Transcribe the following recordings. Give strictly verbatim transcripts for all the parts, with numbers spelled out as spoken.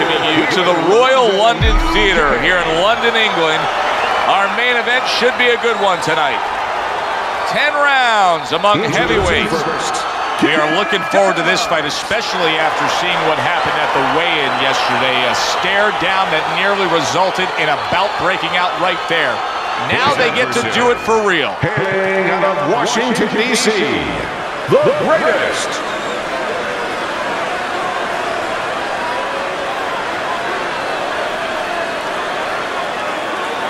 welcoming you to the Royal London Theatre here in London, England. Our main event should be a good one tonight. Ten rounds among heavyweights. We are looking forward to this fight, especially after seeing what happened at the weigh-in yesterday. A stare down that nearly resulted in a bout breaking out right there. Now they get to do it for real. Heading out of Washington, D C, the greatest.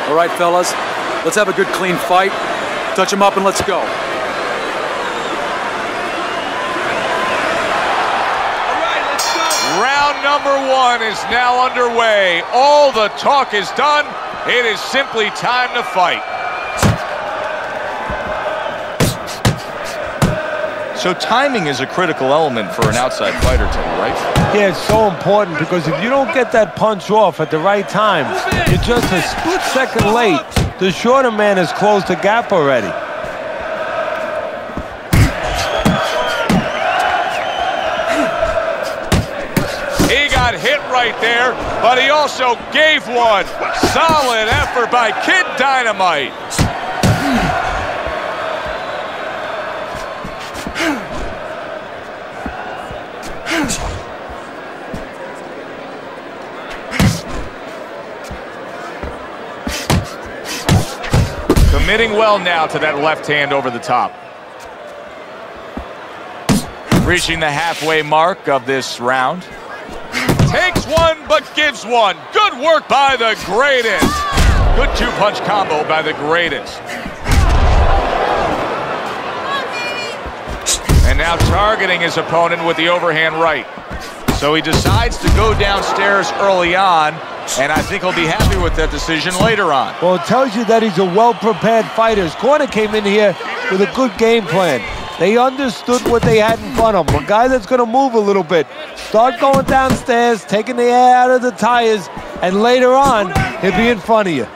All right, fellas, let's have a good, clean fight. Touch him up and let's go. All right, let's go. Round number one is now underway. All the talk is done. It is simply time to fight. So timing is a critical element for an outside fighter today, right? Yeah, it's so important because if you don't get that punch off at the right time, you're just a split second late. The shorter man has closed the gap already. Hit right there, but he also gave one. Solid effort by Kid Dynamite. Committing well now to that left hand over the top. Reaching the halfway mark of this round. Takes one, but gives one. Good work by the greatest. Good two-punch combo by the greatest. And now targeting his opponent with the overhand right. So he decides to go downstairs early on, and I think he'll be happy with that decision later on. Well, it tells you that he's a well-prepared fighter. His corner came in here with a good game plan. They understood what they had in front of them. A guy that's going to move a little bit. Start going downstairs, taking the air out of the tires, and later on, he'll be in front of you.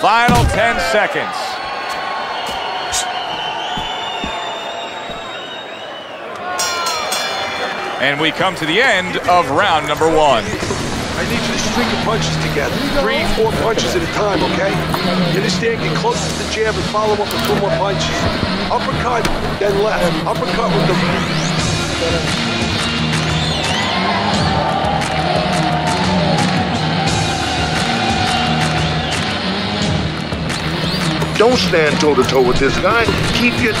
Final ten seconds. And we come to the end of round number one. I need you to string your punches together. Three, four punches at a time, okay? You understand? Get close to the jab and follow up with two more punches. Uppercut, then left. Uppercut with the... Don't stand toe-to-toe with this guy. Keep your...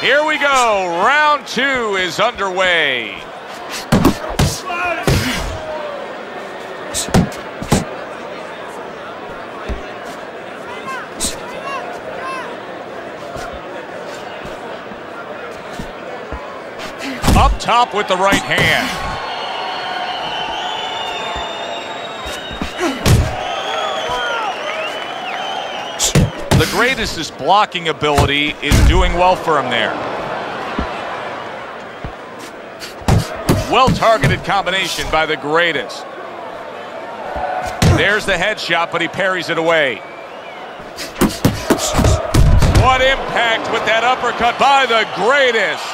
Here we go, round two is underway. Up top with the right hand. The greatest is blocking ability is doing well for him there. Well-targeted combination by the greatest. There's the headshot, but he parries it away. What impact with that uppercut by the greatest.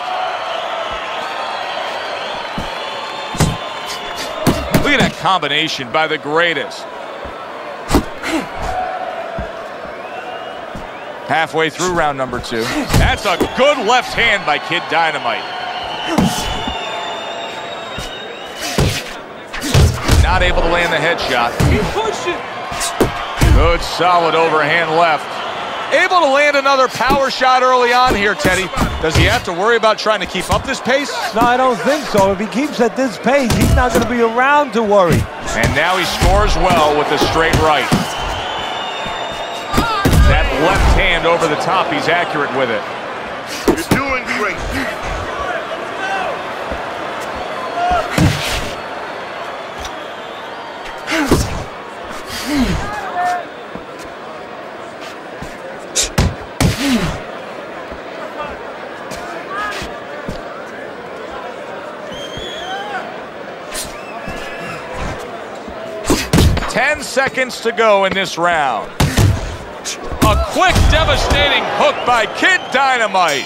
Look at that combination by the greatest. Halfway through round number two. That's a good left hand by Kid Dynamite. Not able to land the headshot. Good solid overhand left. Able to land another power shot early on here, Teddy. Does he have to worry about trying to keep up this pace? No, I don't think so. If he keeps at this pace, he's not going to be around to worry. And now he scores well with the straight right. That left hand over the top, he's accurate with it. You're doing great. ten seconds to go in this round. A quick, devastating hook by Kid Dynamite.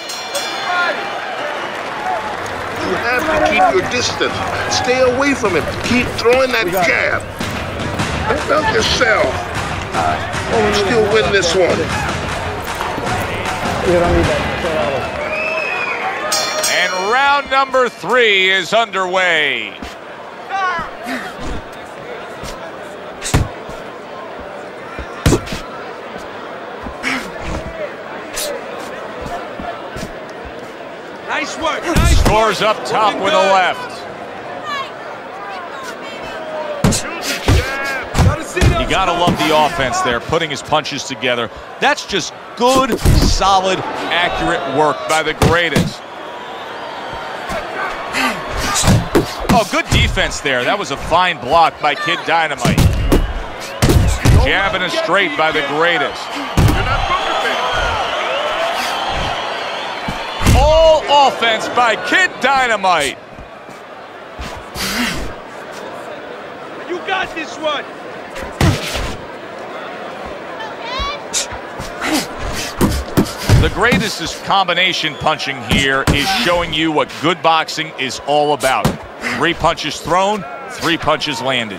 You have to keep your distance. Stay away from him. Keep throwing that jab. I felt yourself. You still win this one. And round number three is underway. Nice work. Nice Scores work. Up top with a left. You gotta love the offense there, putting his punches together. That's just good, solid, accurate work by the greatest. Oh, good defense there. That was a fine block by Kid Dynamite. Jabbing a straight by the greatest. All offense by Kid Dynamite. You got this one. The greatest combination punching here is showing you what good boxing is all about. Three punches thrown, three punches landed.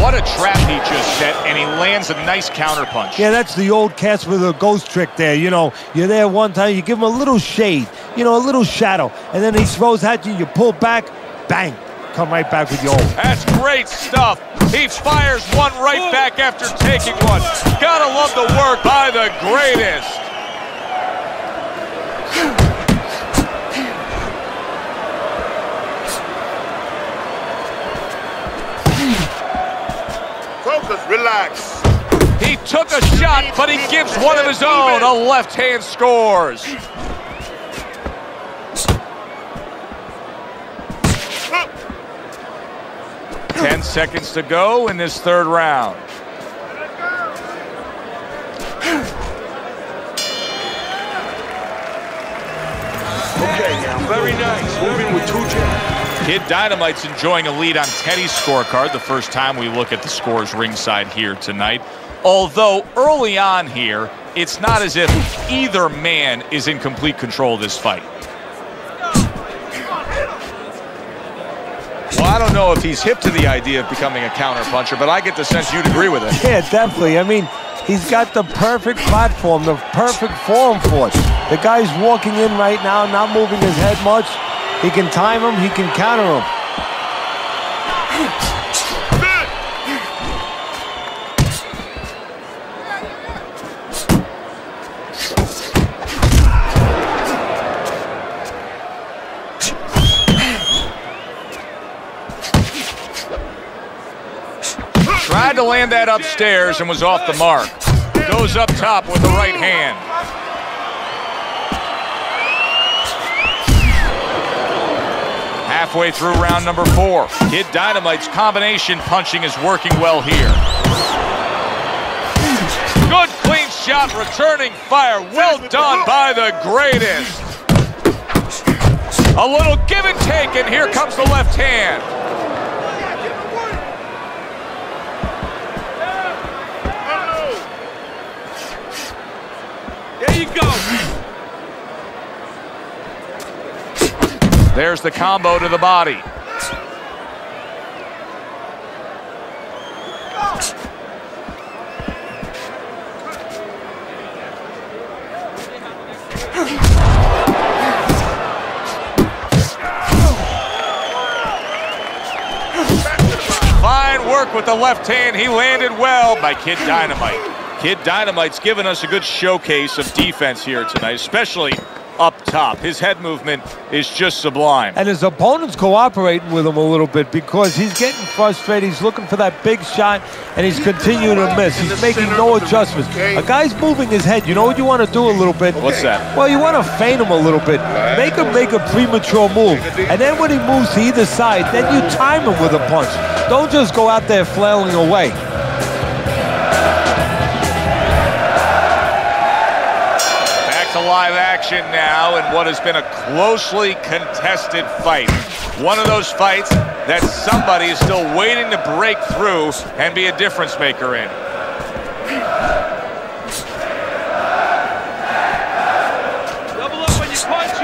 What a trap he just set, and he lands a nice counterpunch. Yeah, that's the old Casper the Ghost trick there, you know. You're there one time, you give him a little shade, you know, a little shadow, and then he throws at you, you pull back, bang, come right back with your old. That's great stuff. He fires one right back after taking one. Gotta love the work by the greatest. Relax. He took a shot, but he gives one of his own. A left hand scores. Ten seconds to go in this third round. Okay, now very nice. Moving with two jabs. Kid Dynamite's enjoying a lead on Teddy's scorecard, the first time we look at the scores ringside here tonight. Although early on here, it's not as if either man is in complete control of this fight. Well, I don't know if he's hip to the idea of becoming a counterpuncher, but I get the sense you'd agree with it. Yeah, definitely. I mean, he's got the perfect platform, the perfect forum for it. The guy's walking in right now, not moving his head much. He can time him, he can counter him. Tried to land that upstairs and was off the mark. Goes up top with the right hand. Halfway through round number four. Kid Dynamite's combination punching is working well here. Good clean shot, returning fire. Well done by the greatest. A little give and take, and here comes the left hand. There you go. There's the combo to the body. Fine work with the left hand. He landed well by Kid Dynamite. Kid Dynamite's given us a good showcase of defense here tonight, especially up top. His head movement is just sublime. And his opponent's cooperating with him a little bit because he's getting frustrated. He's looking for that big shot, and he's continuing to miss. He's making no adjustments. A guy's moving his head. You know what you want to do a little bit? What's that? Well, you want to feint him a little bit. Make him make a premature move. And then when he moves to either side, then you time him with a punch. Don't just go out there flailing away. to live action now in what has been a closely contested fight. One of those fights that somebody is still waiting to break through and be a difference maker in. Double up when you punch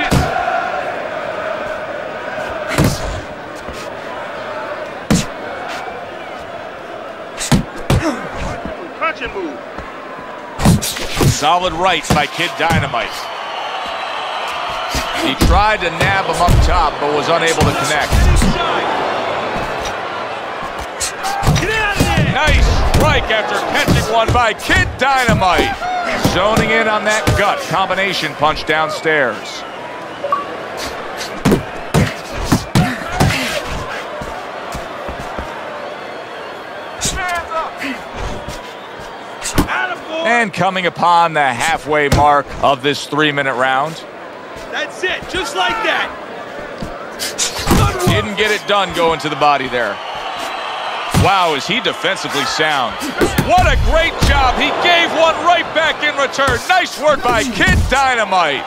it. Punch and move. Solid rights by Kid Dynamite. He tried to nab him up top, but was unable to connect. Nice strike after catching one by Kid Dynamite. Zoning in on that gut combination punch downstairs. And coming upon the halfway mark of this three-minute round. That's it, just like that. Didn't get it done going to the body there. Wow, is he defensively sound. What a great job. He gave one right back in return. Nice work by Kid Dynamite.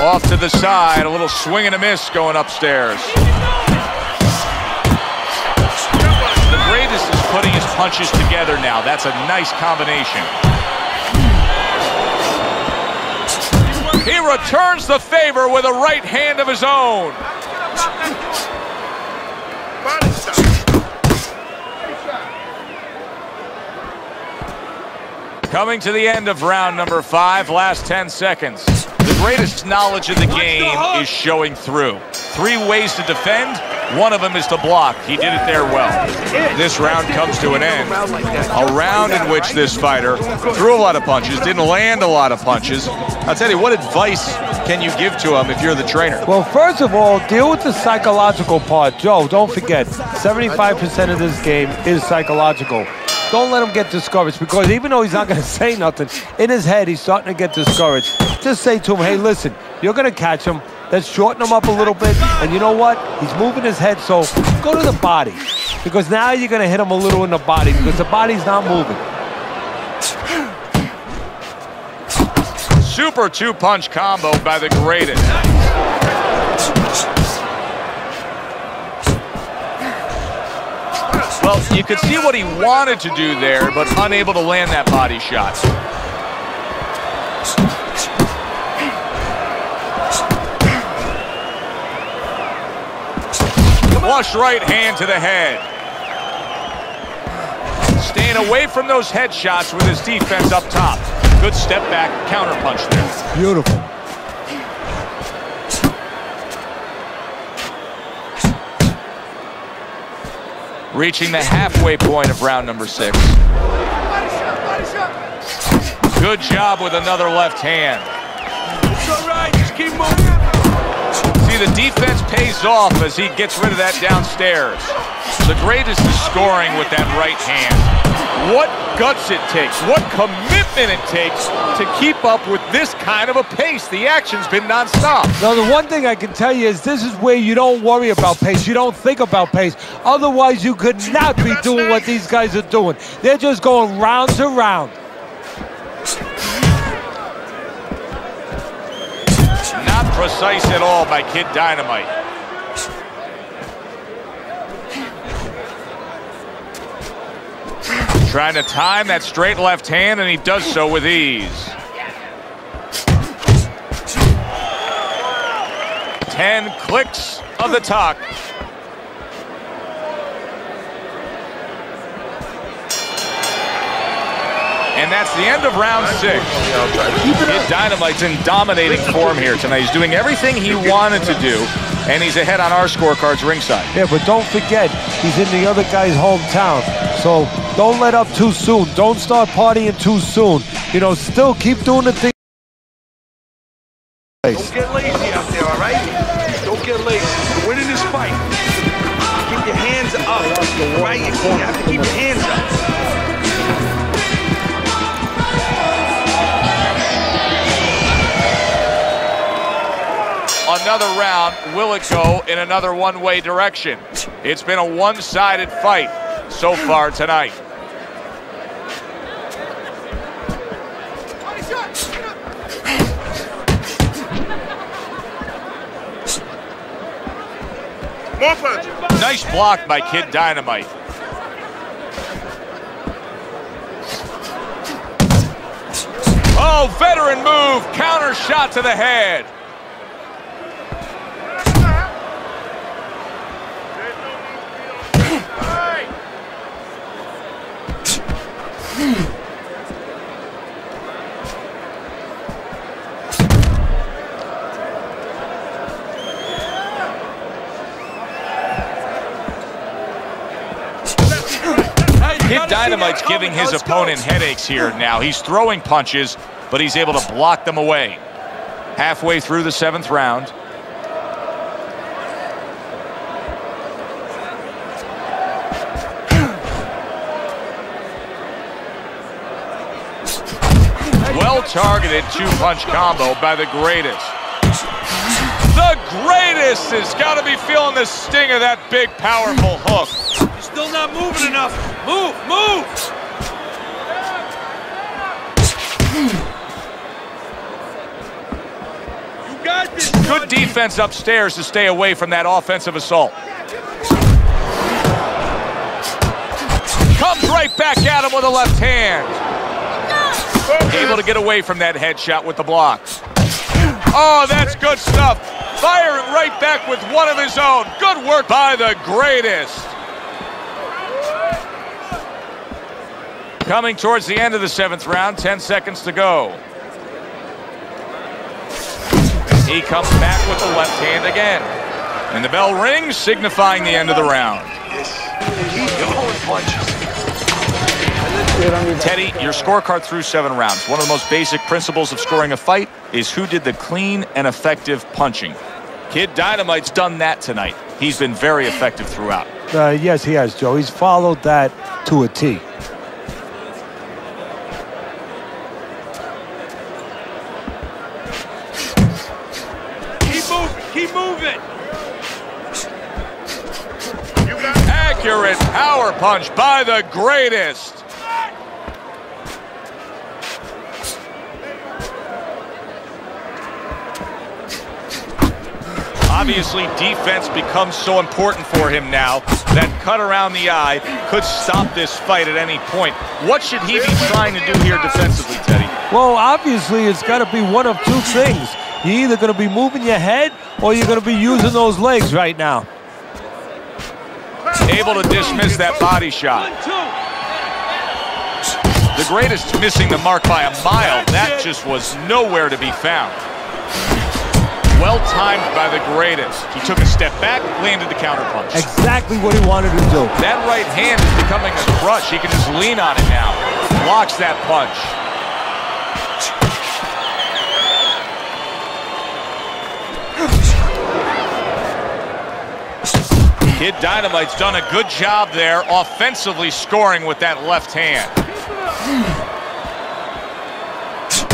Off to the side, a little swing and a miss going upstairs. The greatest is putting his punches together now. That's a nice combination. He returns the favor with a right hand of his own. Coming to the end of round number five, last ten seconds. The greatest knowledge of the game is showing through. Three ways to defend, one of them is to block. He did it there well. This round comes to an end. A round in which this fighter threw a lot of punches, didn't land a lot of punches. I'll tell you, what advice can you give to him if you're the trainer? Well, first of all, deal with the psychological part. Joe, don't forget, seventy-five percent of this game is psychological. Don't let him get discouraged, because even though he's not going to say nothing, in his head he's starting to get discouraged. Just say to him, hey, listen, you're going to catch him. Let's shorten him up a little bit. And you know what? He's moving his head, so go to the body. Because now you're going to hit him a little in the body, because the body's not moving. Super two-punch combo by the greatest. Well, you could see what he wanted to do there, but unable to land that body shot. Flush right hand to the head. Staying away from those headshots with his defense up top. Good step back counterpunch there. Beautiful. Reaching the halfway point of round number six. Good job with another left hand. It's all right, just keep moving. See, the defense pays off as he gets rid of that downstairs. The greatest is scoring with that right hand. What guts it takes, what commitment it takes to keep up with this kind of a pace. The action's been nonstop. Now, the one thing I can tell you is this is where you don't worry about pace. You don't think about pace. Otherwise, you could not be doing what these guys are doing. They're just going round to round. Not precise at all by Kid Dynamite. Trying to time that straight left hand, and he does so with ease. Ten clicks of the tuck. And that's the end of round six. Kid Dynamite's in dominating form here tonight. He's doing everything he wanted to do, and he's ahead on our scorecards ringside. Yeah, but don't forget, he's in the other guy's hometown. So don't let up too soon. Don't start partying too soon. You know, still keep doing the thing. Don't get lazy out there, all right? Don't get lazy. You're winning this fight. Keep your hands up, right? You have to keep your hands up. another round, will it go in another one-way direction? It's been a one-sided fight so far tonight. Nice block by Kid Dynamite. Oh, veteran move, counter shot to the head. Kid Dynamite's giving his opponent headaches here now. He's throwing punches, but he's able to block them away. Halfway through the seventh round. Well-targeted two-punch combo by the greatest. The greatest has got to be feeling the sting of that big, powerful hook. Still not moving enough. Move, move! You got this. Good defense upstairs to stay away from that offensive assault. Comes right back at him with a left hand. Able to get away from that headshot with the block. Oh, that's good stuff. Firing right back with one of his own. Good work by the greatest. Coming towards the end of the seventh round, ten seconds to go. He comes back with the left hand again. And the bell rings, signifying the end of the round. Keep going, punches. Teddy, your scorecard through seven rounds. One of the most basic principles of scoring a fight is who did the clean and effective punching. Kid Dynamite's done that tonight. He's been very effective throughout. Uh, yes, he has, Joe. He's followed that to a T. Keep moving. Accurate power punch by the greatest. Obviously, defense becomes so important for him now. That cut around the eye could stop this fight at any point. What should he be trying to do here defensively, Teddy? Well, obviously, it's got to be one of two things. You're either going to be moving your head or you're going to be using those legs right now. Able to dismiss that body shot. The greatest missing the mark by a mile. That just was nowhere to be found. Well-timed by the greatest. He took a step back, landed the counterpunch. Exactly what he wanted to do. That right hand is becoming a crush. He can just lean on it now. Blocks that punch. Kid Dynamite's done a good job there, offensively scoring with that left hand.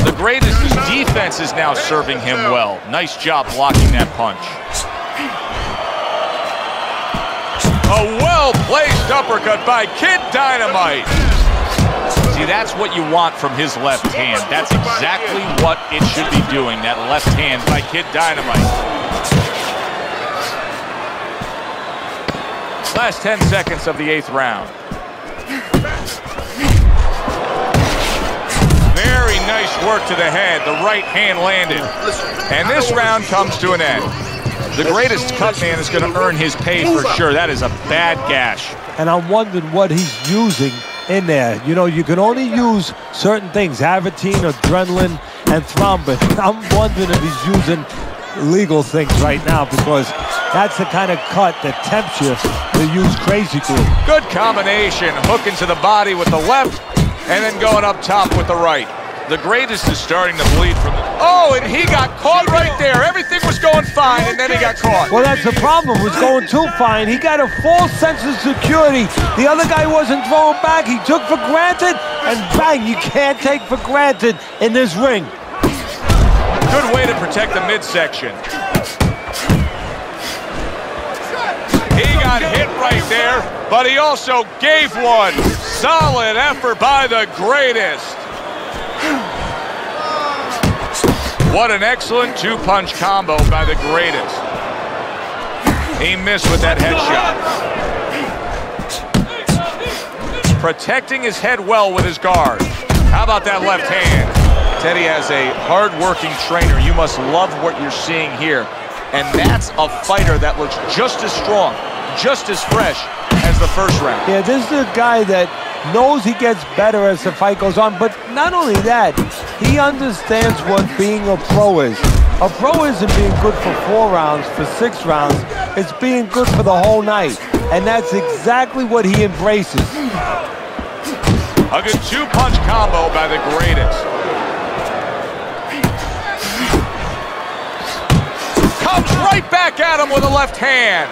The greatest defense is now serving him well. Nice job blocking that punch. A well-placed uppercut by Kid Dynamite. See, that's what you want from his left hand. That's exactly what it should be doing, that left hand by Kid Dynamite. Last ten seconds of the eighth round. Very nice work to the head. The right hand landed. And this round comes to an end. The greatest cut man is going to earn his pay for sure. That is a bad gash. And I'm wondering what he's using in there. You know, you can only use certain things, Avatine, adrenaline, and thrombin. I'm wondering if he's using legal things right now, because that's the kind of cut that tempts you to use crazy glue. Good combination, hooking to the body with the left and then going up top with the right. The greatest is starting to bleed from the... Oh, and he got caught right there. Everything was going fine, and then he got caught. Well, that's the problem. It was going too fine. He got a false sense of security. The other guy wasn't throwing back. He took for granted, and bang, you can't take for granted in this ring. Good way to protect the midsection. there, but he also gave one. Solid effort by the greatest. What an excellent two-punch combo by the greatest. He missed with that headshot. Protecting his head well with his guard. How about that left hand? Teddy, as a hard-working trainer, you must love what you're seeing here. And that's a fighter that looks just as strong, just as fresh as the first round. Yeah, this is a guy that knows he gets better as the fight goes on, but not only that, he understands what being a pro is. A pro isn't being good for four rounds, for six rounds. It's being good for the whole night, and that's exactly what he embraces. A good two-punch combo by the greatest. Comes right back at him with a left hand.